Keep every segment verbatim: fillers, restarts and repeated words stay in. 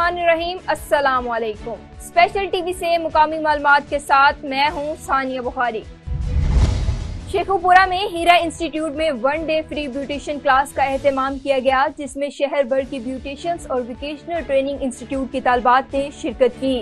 बिस्मिल्लाहिर्रहमानिर्रहीम। अस्सलामुअलैकुम। Special TV से मुकामी मालूमात के साथ मैं हूँ सानिया बुखारी। शेखुपुरा में हीरा इंस्टीट्यूट में one day free beautician class का अहतमाम किया गया, जिसमें शहर भर की ब्यूटिशियंस और वोकेशनल ट्रेनिंग इंस्टीट्यूट की तालबात ने शिरकत की।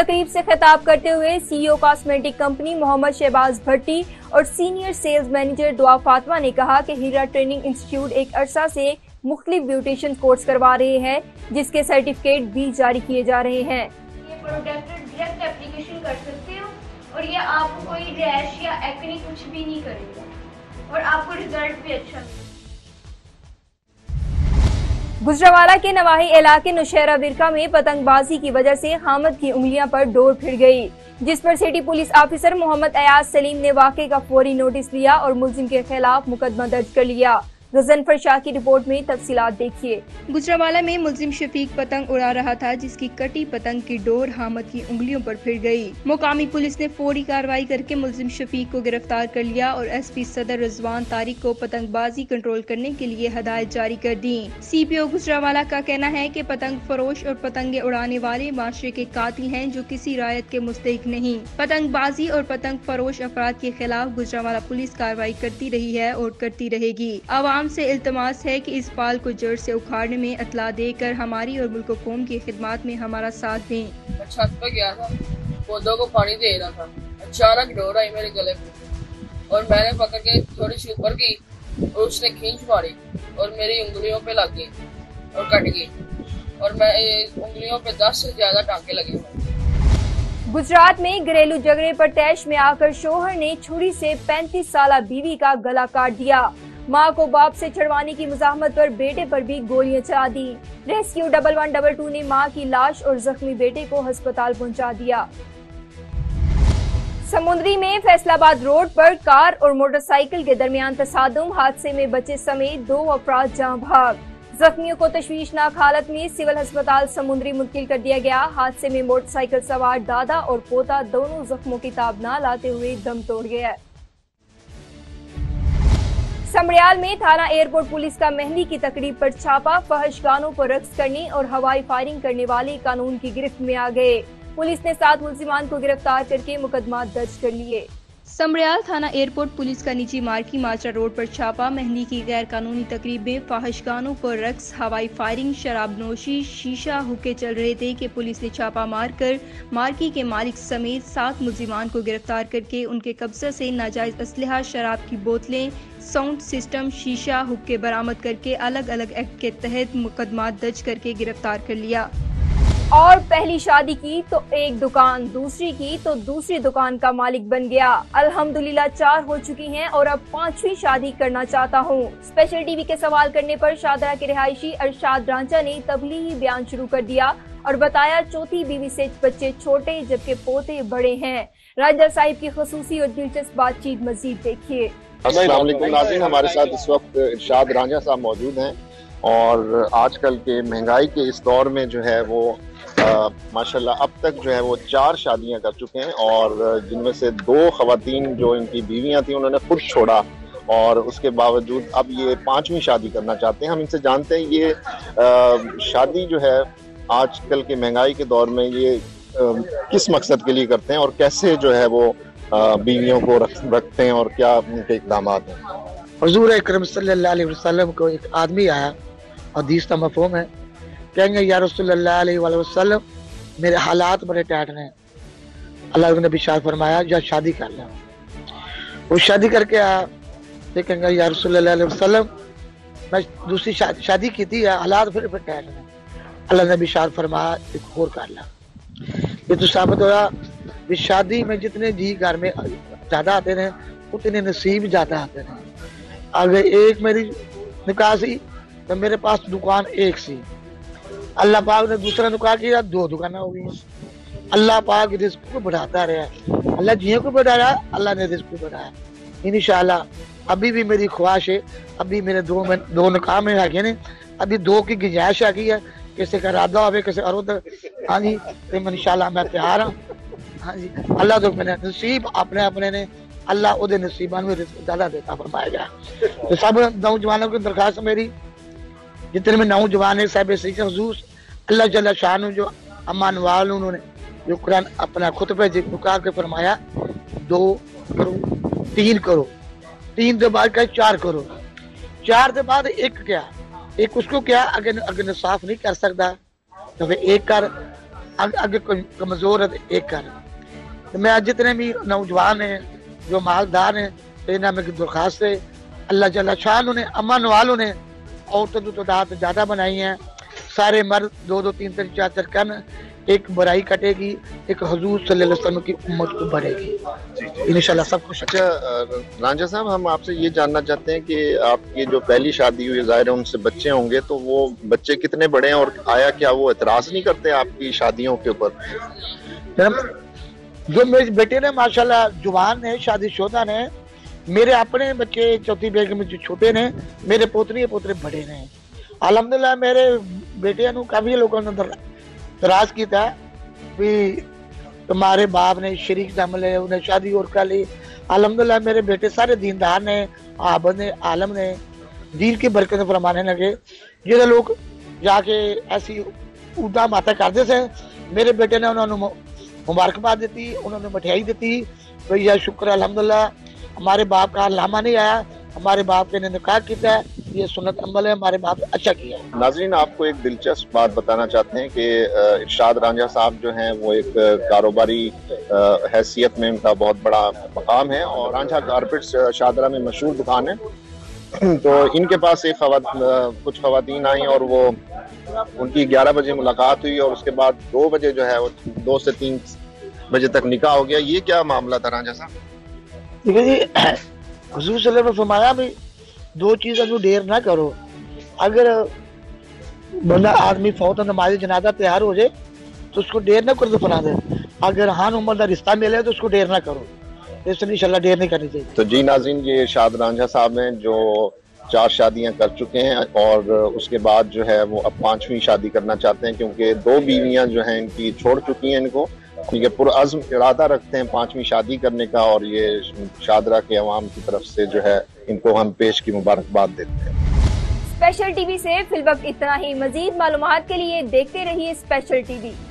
तकरीब से खिताब करते हुए CEO cosmetic company Mohammad Shahbaz Bhatti और सीनियर सेल्स मैनेजर दुआ फातिमा ने कहा कि हीरा ट्रेनिंग इंस्टीट्यूट एक अरसा से मुख्तलिफ ब्यूटिशियन कोर्स करवा रहे हैं, जिसके सर्टिफिकेट भी जारी किए जा रहे हैं। ये प्रोडक्ट डायरेक्ट एप्लीकेशन कर सकते हो और ये आपको कोई रैश या एक्ने कुछ भी नहीं करेगा और आपको रिजल्ट भी अच्छा मिलेगा। गुजरावाला के नवाही इलाके नौशहरा विरका में पतंगबाजी की वजह से हामिद की उंगलियां पर डोर फिर गई, जिस पर city police officer Mohammad Ayaz Saleem ने वाकये का फौरी नोटिस लिया और मुलजिम के खिलाफ मुकदमा दर्ज कर लिया। गजनफर शाह की रिपोर्ट में तफसीलात देखिए। गुजरावाला में मुलजिम शफीक पतंग उड़ा रहा था, जिसकी कटी पतंग की डोर हामिद की उंगलियों पर फिर गई। मुकामी पुलिस ने फौरी कार्रवाई करके मुलजिम शफीक को गिरफ्तार कर लिया और एसपी सदर रिजवान तारिक को पतंगबाजी कंट्रोल करने के लिए हदायत जारी कर दी। सीपीओ गुजरावाला का कहना है कि पतंग फरोश और पतंगे उड़ाने वाले माशरे के कातिल हैं, जो किसी रायत के मुस्तहिक नहीं। पतंगबाजी और पतंग फरोश अफराद के खिलाफ गुजरावाला पुलिस कार्रवाई करती रही है और करती रहेगी। आवाम से इल्तमास है कि इस पाल को जड़ से उखाड़ने में अतला देकर हमारी और मुल्क कौम की खिदमत में हमारा साथ दें। मैं छत पर गया था, पौधों को पानी दे रहा था, अचानक डोर आई मेरे गले में और मैंने पकड़ के थोड़ी सी ऊपर की और उसने खींच मारी और मेरी उंगलियों पे लग गई और कट गई और मैं उंगलियों पे दस से ज्यादा टाँके लगे। गुजरात में घरेलू झगड़े पर तैश में आकर शोहर ने छुरी से पैंतीस साल बीवी का गला काट दिया। मां को बाप से छुड़वाने की मुजाहमत पर बेटे पर भी गोलियां चला दी। Rescue double one double two ने मां की लाश और जख्मी बेटे को अस्पताल पहुंचा दिया। समुद्री में फैसलाबाद रोड पर कार और मोटरसाइकिल के दरमियान तसादुम, हादसे में बच्चे समेत दो अफराद जान भाग। जख्मियों को तशवीशनाक हालत में सिविल अस्पताल समुद्री मुंतकिल कर दिया गया। हादसे में मोटरसाइकिल सवार दादा और पोता दोनों जख्मों की ताब न लाते हुए दम तोड़ गया। समरियाल में थाना एयरपोर्ट पुलिस का मेहंदी की तकरीब पर छापा, फहशगानों को रक्स करने और हवाई फायरिंग करने वाले कानून की गिरफ्त में आ गए। पुलिस ने सात मुलजिमान को गिरफ्तार करके मुकदमा दर्ज कर लिए। समरियाल थाना एयरपोर्ट पुलिस का निजी मार्की माचरा रोड पर छापा, मेहंदी की गैर कानूनी तकरीब में फाहिशगानों पर रक्स, हवाई फायरिंग, शराबनोशी, शीशा हुक्के चल रहे थे कि पुलिस ने छापा मारकर मार्की के मालिक समेत सात मुलजिमान को गिरफ्तार करके उनके कब्जे से नाजायज असलहा, शराब की बोतलें, साउंड सिस्टम, शीशा हुक्के बरामद करके अलग अलग एक्ट के तहत मुकदमा दर्ज करके गिरफ्तार कर लिया। और पहली शादी की तो एक दुकान, दूसरी की तो दूसरी दुकान का मालिक बन गया। अल्हम्दुलिल्लाह चार हो चुकी हैं और अब पांचवी शादी करना चाहता हूँ। स्पेशल टीवी के सवाल करने पर शादरा के रिहायशी अरशाद राजा ने तबलीगी बयान शुरू कर दिया और बताया चौथी बीवी से बच्चे छोटे जबकि पोते बड़े हैं। राजा साहिब की खसूसी और दिलचस्प बातचीत मजीद देखिए। हमारे साथ इस वक्त अरशाद राजा साहब मौजूद हैं और आजकल के महंगाई के इस दौर में जो है वो माशाल्लाह अब तक जो है वो चार शादियां कर चुके हैं और जिनमें से दो ख़वातीन जो इनकी बीवियां थी उन्होंने खुद छोड़ा और उसके बावजूद अब ये पांचवी शादी करना चाहते हैं। हम इनसे जानते हैं ये आ, शादी जो है आजकल के महंगाई के दौर में ये आ, किस मकसद के लिए करते हैं और कैसे जो है वो आ, बीवियों को रख, रखते हैं और क्या उनके इकदाम हैं। हुजूर अकरम सल्लल्लाहु अलैहि वसल्लम को एक आदमी आया, हदीस का मफहूम है, कहेंगे या रसूलल्लाह अलैहि वसल्लम मेरे हालात बड़े टाइट हैं। अल्लाह ने बिशार फरमाया या शादी कर लो। वो शादी करके आया, फिर कहेंगे या रसूलल्लाह अलैहि वसल्लम मैं दूसरी शादी, शादी की थी, हालात फिर फिर टाइट हैं। अल्लाह ने बिशार फरमाया एक और कर लो। ये तो साबित हुआ कि शादी में जितने जी घर में ज़्यादा आते हैं उतने नसीब ज़्यादा आते हैं। अगर एक मेरी निकाह सी तो मेरे पास दुकान एक सी, अल्लाह पाक ने दूसरा नुकाह किया दो दुकानें हो गई। अल्लाह पाक रिस्क को बढ़ाता रहा, अल्लाह जियों को बढ़ाया, अल्लाह ने रिस्क को बढ़ाया। इंशाल्लाह अभी भी मेरी ख्वाहिश है, अभी मेरे दो में, दो निकाह में आगे ने अभी दो की गुंजाइश आ गई है, किसी का इरादा हो किसी अरुद। हाँ जी तो इंशाल्लाह मैं तैयार हूँ। हाँ जी अल्लाह तो मैंने नसीब अपने अपने ने अल्लाह उदे नसीबान में ज़्यादा देता फरमाएगा। तो सब नौजवानों की दरख्वास्त मेरी जितने में नौजवान है साहब हजूर अल्लाह जल्ला शाह ने जो अमान वाल उन्होंने जो कुरान अपना खुतबे झुका के फरमाया दो करो, तीन करो, तीन के बाद क्या चार करो, चार के बाद एक क्या, एक उसको क्या अगर अगर साफ नहीं कर सकता तो फिर एक कर, अगर कमज़ोर है तो एक कर। तो मैं जितने भी नौजवान हैं जो मालदार हैं तो इन्हें मेरी दरख्वास्त है अल्लाह जल्ला शाह ने अमन वालों ने औरतों की तादाद ज़्यादा बनाई है, सारे मर्द दो दो तीन तीन चार चार कन, एक बुराई कटेगी, एक हुजूर सल्लल्लाहु अलैहि वसल्लम की उम्मत को बढ़ेगी इंशाल्लाह सब कुछ। अच्छा रांझा साहब, हम आपसे ये जानना चाहते हैं कि आपकी जो पहली शादी हुई जाहिर है उनसे बच्चे होंगे, तो वो बच्चे कितने बड़े हैं और आया क्या वो एतराज़ नहीं करते आपकी शादियों के ऊपर? जो मेरे बेटे ने माशाल्लाह जुबान है, शादीशुदा ने, मेरे अपने बच्चे चौथी बेगम जो छोटे ने, मेरे पोतरी पोतरे बड़े ने, अलहमदुलिल्लाह मेरे बेटिया ने काफ़ी लोगों ने दराज किया भी तुम्हारे बाप ने शरीक जम ले, उन्हें शादी और कर ली। अलहमदुलिल्लाह मेरे बेटे सारे दीनदार ने, आबद ने, आलम ने, दीन की बरकत फरमाने लगे। जो लोग जाके ऐसी उदा माता करते थे मेरे बेटे ने उन्होंने मुबारकबाद दी, उन्होंने मिठाई दी, भैया शुक्र अलहमदुलिल्लाह हमारे बाप का लामा नहीं आया, हमारे बाप के ने निकाह किया है, ये सुन्नत अमल है, हमारे बाप अच्छा किया है। नाजरीन आपको एक दिलचस्प बात बताना चाहते हैं कि इरशाद रांझा साहब जो हैं वो एक कारोबारी हैसियत में उनका बहुत बड़ा मकाम है और रांझा कारपेट्स शादरा में मशहूर दुकान है। तो इनके पास एक ख्वात कुछ ख्वातीन आई और वो उनकी ग्यारह बजे मुलाकात हुई और उसके बाद दो बजे जो है वो दो से तीन बजे तक निकाह हो गया, ये क्या मामला था रांझा साहब? हुजूर सल्लल्लाहु अलैहि वसल्लम ने फरमाया भी दो चीज़ों को देर ना करो, अगर बंदा आदमी फौत नमाज जनाजा तैयार हो जाए तो उसको देर ना कर दो फरादे, अगर हान उम्र का रिश्ता मिले तो उसको देर ना करो, इसलिए इंशाल्लाह देर नहीं करनी चाहिए। तो जी नाज़रीन ये इरशाद रांझा साहब हैं जो चार शादियां कर चुके हैं और उसके बाद जो है वो अब पाँचवीं शादी करना चाहते हैं क्योंकि दो बीवियाँ जो हैं इनकी छोड़ चुकी हैं इनको, ये पुरअज़्म इरादा रखते हैं पाँचवीं शादी करने का और ये शादरा के अवाम की तरफ से जो है इनको हम पेश की मुबारकबाद देते हैं। स्पेशल टीवी से फिलवक्त इतना ही, मज़ीद मालूमात के लिए देखते रहिए स्पेशल टीवी।